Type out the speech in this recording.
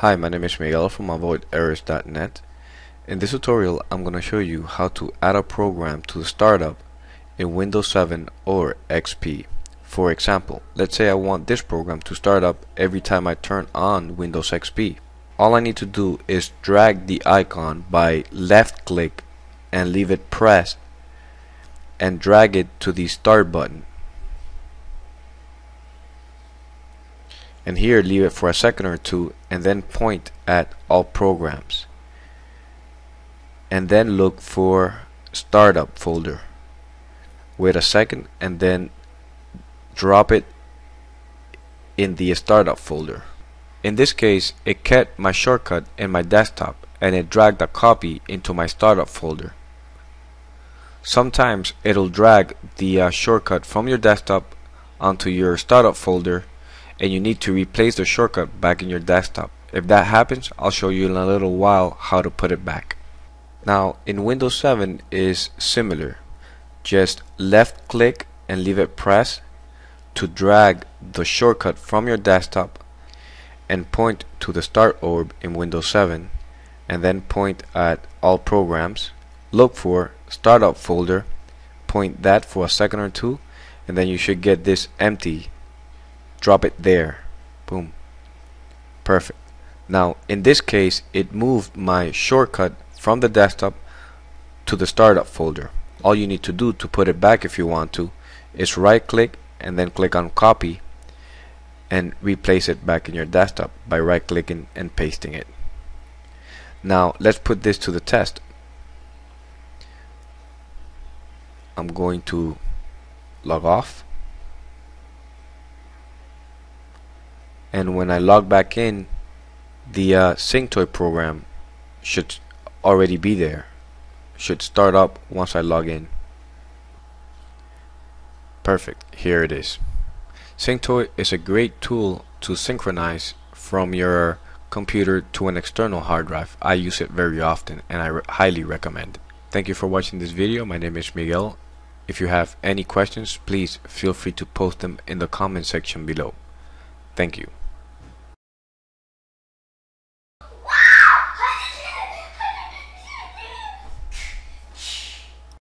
Hi, my name is Miguel from AvoidErrors.net. In this tutorial I'm going to show you how to add a program to the startup in Windows 7 or XP. For example, let's say I want this program to start up every time I turn on Windows XP. All I need to do is drag the icon by left click and leave it pressed and drag it to the start button. And here leave it for a second or two and then point at all programs and then look for startup folder. Wait a second and then drop it in the startup folder. In this case it kept my shortcut in my desktop and it dragged a copy into my startup folder. Sometimes it'll drag the shortcut from your desktop onto your startup folder and you need to replace the shortcut back in your desktop. If that happens, I'll show you in a little while how to put it back. Now in Windows 7 is similar. Just left click and leave it pressed to drag the shortcut from your desktop and point to the start orb in Windows 7 and then point at all programs, look for startup folder, point that for a second or two and then you should get this empty. Drop it there. Boom. Perfect. Now in this case it moved my shortcut from the desktop to the startup folder. All you need to do to put it back if you want to is right click and then click on copy and replace it back in your desktop by right clicking and pasting it. Now let's put this to the test. I'm going to log off. And when I log back in, the SyncToy program should already be there, should start up once I log in. Perfect, here it is. SyncToy is a great tool to synchronize from your computer to an external hard drive. I use it very often and I highly recommend it. Thank you for watching this video. My name is Miguel. If you have any questions, please feel free to post them in the comment section below. Thank you.